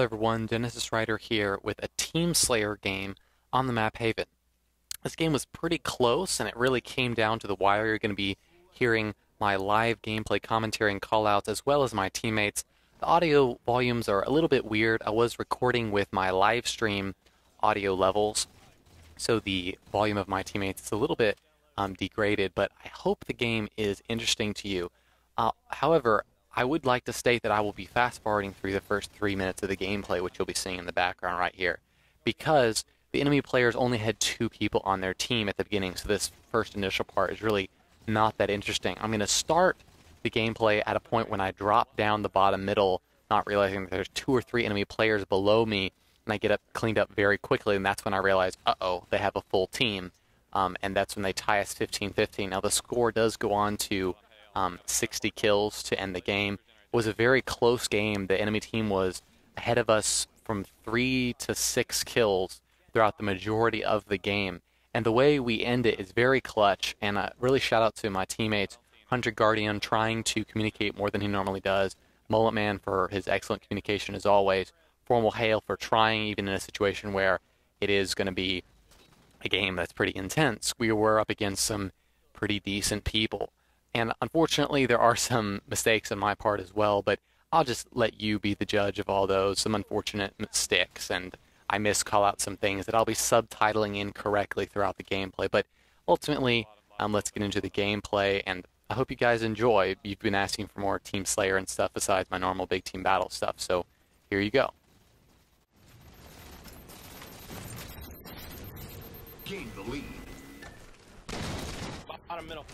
Hello everyone, Genesis Rider here with a Team Slayer game on the map Haven. This game was pretty close and it really came down to the wire. You're going to be hearing my live gameplay commentary and callouts as well as my teammates. The audio volumes are a little bit weird. I was recording with my live stream audio levels, so the volume of my teammates is a little bit degraded, but I hope the game is interesting to you. However, I would like to state that I will be fast-forwarding through the first 3 minutes of the gameplay, which you'll be seeing in the background right here, because the enemy players only had 2 people on their team at the beginning, so this first initial part is really not that interesting. I'm going to start the gameplay at a point when I drop down the bottom middle, not realizing that there's 2 or 3 enemy players below me, and I get up cleaned up very quickly, and that's when I realize, uh-oh, they have a full team, and that's when they tie us 15-15. Now, the score does go on to 60 kills to end the game. It was a very close game. The enemy team was ahead of us from 3 to 6 kills throughout the majority of the game. And the way we end it is very clutch, and I really shout out to my teammates, Hunt3rGuardian trying to communicate more than he normally does, Mulletm4n for his excellent communication as always, FormalHail for trying even in a situation where it is going to be a game that's pretty intense. We were up against some pretty decent people. And unfortunately, there are some mistakes on my part as well, but I'll just let you be the judge of all those, some unfortunate mistakes, and I miscall out some things that I'll be subtitling incorrectly throughout the gameplay. But ultimately, let's get into the gameplay, and I hope you guys enjoy. You've been asking for more Team Slayer and stuff besides my normal big team battle stuff, so here you go. Gain the lead. Bottom middle.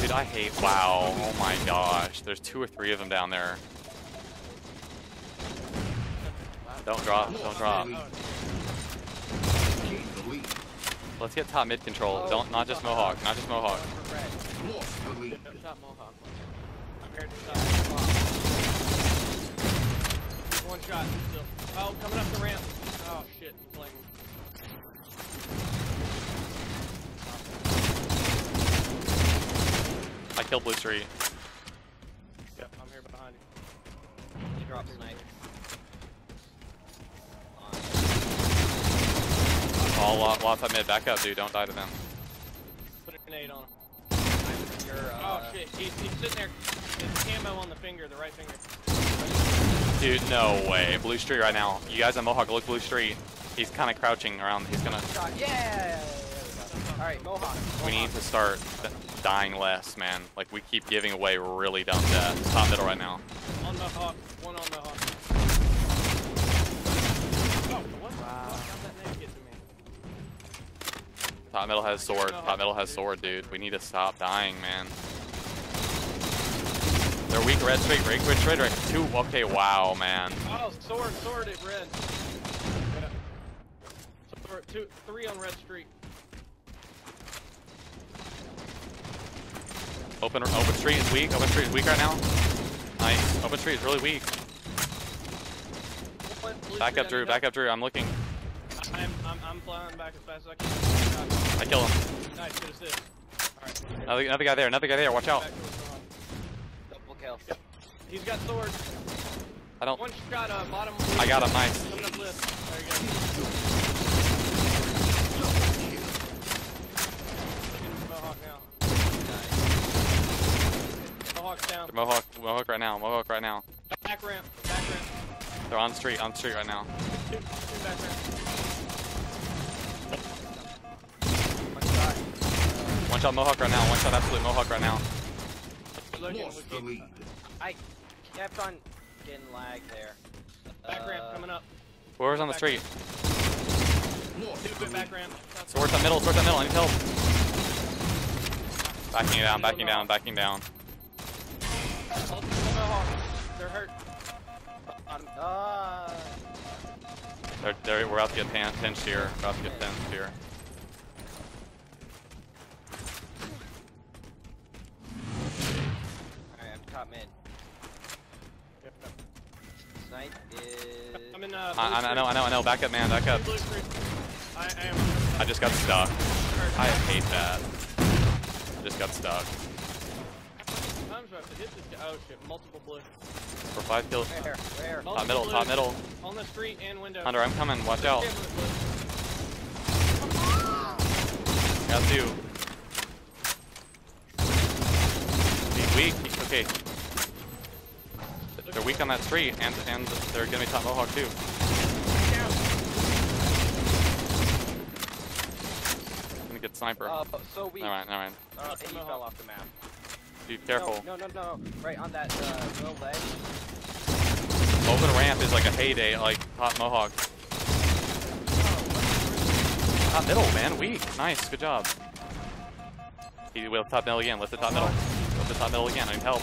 Dude, I hate wow. Oh my gosh. There's 2 or 3 of them down there. Don't drop. Don't drop. Let's get top mid control. Don't not just Mohawk. Not just Mohawk. One shot. Oh, coming up the ramp. Oh shit, playing. I killed blue tree. Yep. I'm here behind you. He dropped his knife. Oh, lots of mid. Back up, dude. Don't die to them. Put a grenade on him. Oh, shit. He's sitting there. There's camo on the finger, the right finger. Dude, no way. Blue tree right now. You guys on Mohawk, look blue tree. He's kind of crouching around. He's gonna... Yeah! Alright, Mohawk. We need to start dying less, man. Like, we keep giving away really dumb deaths. Top middle right now. On the hawk. One on the hawk. Oh, what? Wow. How'd that name get to me? Top middle has sword. Top middle has sword, dude. We need to stop dying, man. They're weak red straight, break red straight, right? 2. Okay, wow, man. Oh, sword at red. Yeah. 2, 3 on red street. Open street is weak. Open street is weak right now. Nice. Open street is really weak. Back up, Drew. Back up, Drew. I'm looking. I'm flying back as fast as I can. I kill him. Nice. Good assist. All right. Another guy there. Another guy there. Watch out. Double kill. Yep. He's got sword. I don't. One shot. Bottom. I got him. Nice. There you go. Down. Mohawk right now, Mohawk right now. Back ramp. They're on street right now. Two back ramp. One shot Mohawk right now, one shot absolute Mohawk right now. I kept on getting lag there. Back ramp coming up. Whoever's on the street. Stupid back ramp. Swords up middle, swords up middle, I need help. Backing down. They're hurt. We're about to get pinched here. About to get pinched here. Alright, I'm top mid. Snipe is... I'm in, I know. Back up, man. Back up. I just got stuck. I hate that. I just got stuck. to hit this guy. Oh shit, multiple blue. For 5 kills. Where? Top middle, top middle. On the street and window. Hunter, I'm coming, watch out. Got two. He's weak, okay. They're weak on that street, and they're gonna be top Mohawk too. I'm gonna get sniper. So weak. Never mind, never mind. He fell off the map. Be careful. No. Right on that little ledge. Open ramp is like a heyday, like top Mohawk. Top middle, man, weak. Nice, good job. He will top middle again. Lift the top middle. Lift the top middle again. I need help.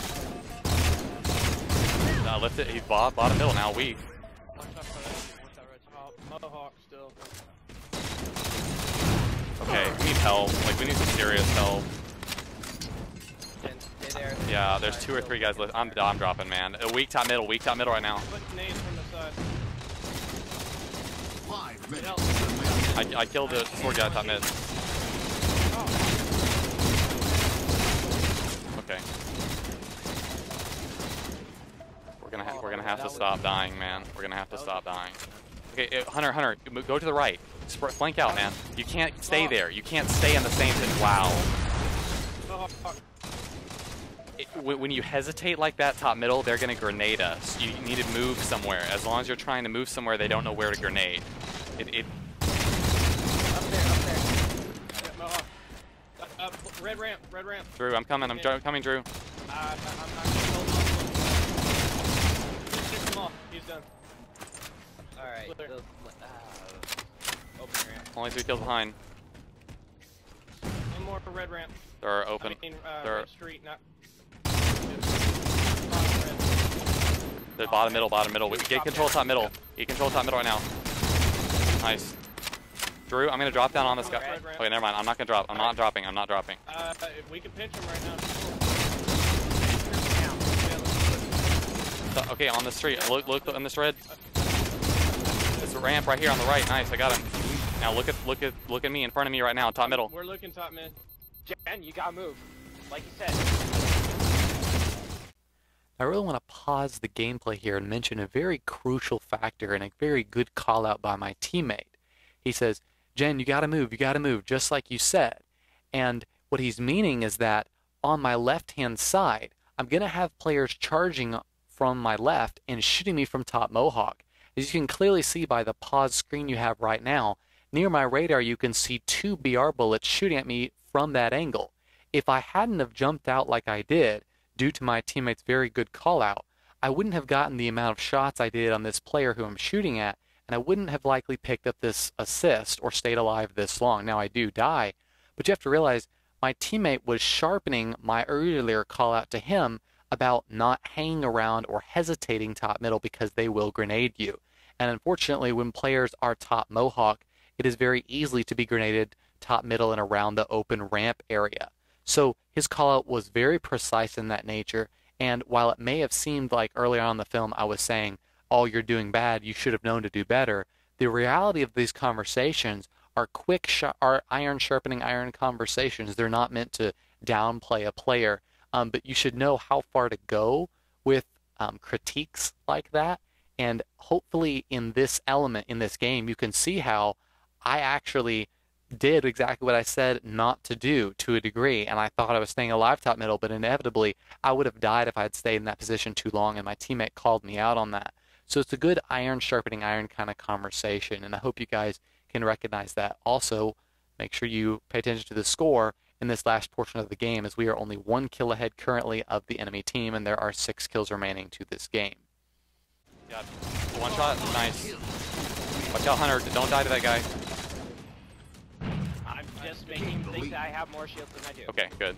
Lift it. He's bottom middle now, weak. Okay, we need help. Like, we need some serious help. Yeah, there's 2 or 3 guys left. I'm dropping, man. A weak top middle right now. I killed the sword guy top mid. Okay. We're gonna have to stop dying, man. We're gonna have to stop dying. Okay, Hunter, go to the right. Flank out, man. You can't stay there. You can't stay in the same thing. Wow. When you hesitate like that, top middle, they're gonna grenade us. You need to move somewhere. As long as you're trying to move somewhere, they don't know where to grenade. Red ramp. Drew, I'm coming. I'm coming, Drew. I'm not gonna hold on. Shoot him off. He's done. All right. Open ramp. Only 3 kills behind. One more for red ramp. They're open. I mean, they're street, not. They're bottom middle, bottom middle. We get control top middle. You control top middle right now. Nice. Drew, I'm gonna drop down on this guy. Okay, never mind. I'm not gonna drop. I'm not dropping. We can pinch him right now. Okay, on the street. Look on this red. There's a ramp right here on the right. Nice, I got him. Now look at me in front of me right now, top middle. We're looking top mid. Jen, you gotta move. Like you said. I really want to pause the gameplay here and mention a very crucial factor and a very good call out by my teammate. He says, Jen, you gotta move, just like you said. And what he's meaning is that on my left-hand side, I'm gonna have players charging from my left and shooting me from top Mohawk. As you can clearly see by the pause screen you have right now, near my radar you can see 2 BR bullets shooting at me from that angle. If I hadn't have jumped out like I did, due to my teammate's very good call out, I wouldn't have gotten the amount of shots I did on this player who I'm shooting at, and I wouldn't have likely picked up this assist or stayed alive this long. Now I do die, but you have to realize my teammate was sharpening my earlier call out to him about not hanging around or hesitating top middle because they will grenade you. And unfortunately, when players are top Mohawk, it is very easy to be grenaded top middle and around the open ramp area. So his call-out was very precise in that nature, and while it may have seemed like earlier on in the film I was saying, oh, you're doing bad, you should have known to do better, the reality of these conversations are iron sharpening iron conversations. They're not meant to downplay a player, but you should know how far to go with critiques like that, and hopefully in this element, in this game, you can see how I actually did exactly what I said not to do to a degree, and I thought I was staying alive top middle, but inevitably I would have died if I had stayed in that position too long, and my teammate called me out on that. So it's a good iron sharpening iron kind of conversation, and I hope you guys can recognize that. Also, make sure you pay attention to the score in this last portion of the game, as we are only 1 kill ahead currently of the enemy team, and there are 6 kills remaining to this game. Yeah, one shot, nice. Watch out, Hunter, don't die to that guy. Just making him think that I have more shields than I do. Okay, good.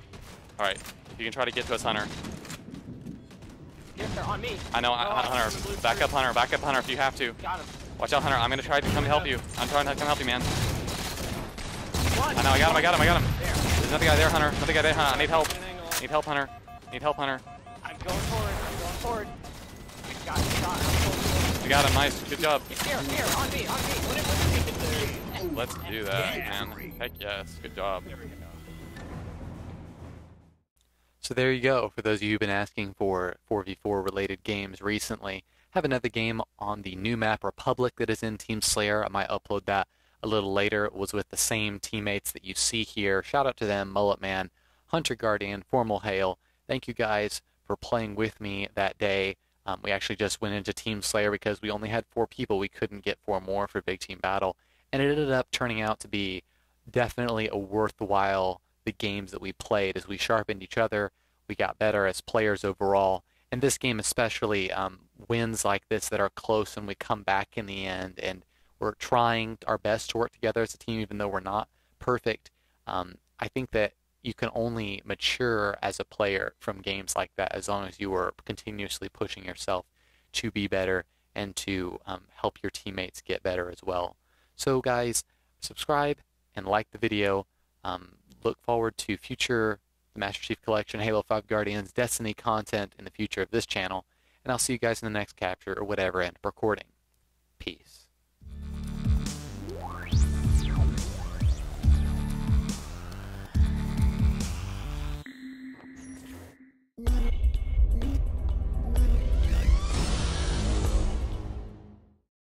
Alright. You can try to get to us, Hunter. Yes, they're on me. I know, Hunter. Back up, Hunter. Back up, Hunter, if you have to. Got him. Watch out, Hunter. I'm going to try to come help you. I'm trying to come help you, man. I know, I got him. There's another guy there, Hunter. I need help. Need help, Hunter. I'm going forward. I got him. You got him. Nice. Good job. Here, on me, What Let's do that, man. Heck yes, good job. So there you go. For those of you who've been asking for 4v4 related games recently, I have another game on the new map Republic that is in Team Slayer. I might upload that a little later. It was with the same teammates that you see here. Shout out to them, Mulletm4n, Hunt3rGuardian, FormalHail. Thank you guys for playing with me that day. We actually just went into Team Slayer because we only had 4 people. We couldn't get 4 more for Big Team Battle. And it ended up turning out to be definitely a worthwhile the games that we played as we sharpened each other. We got better as players overall. And this game especially, wins like this that are close and we come back in the end and we're trying our best to work together as a team even though we're not perfect. I think that you can only mature as a player from games like that as long as you are continuously pushing yourself to be better and to help your teammates get better as well. So guys, subscribe and like the video. Look forward to future Master Chief Collection, Halo 5 Guardians, Destiny content in the future of this channel. And I'll see you guys in the next capture or whatever end of recording. Peace.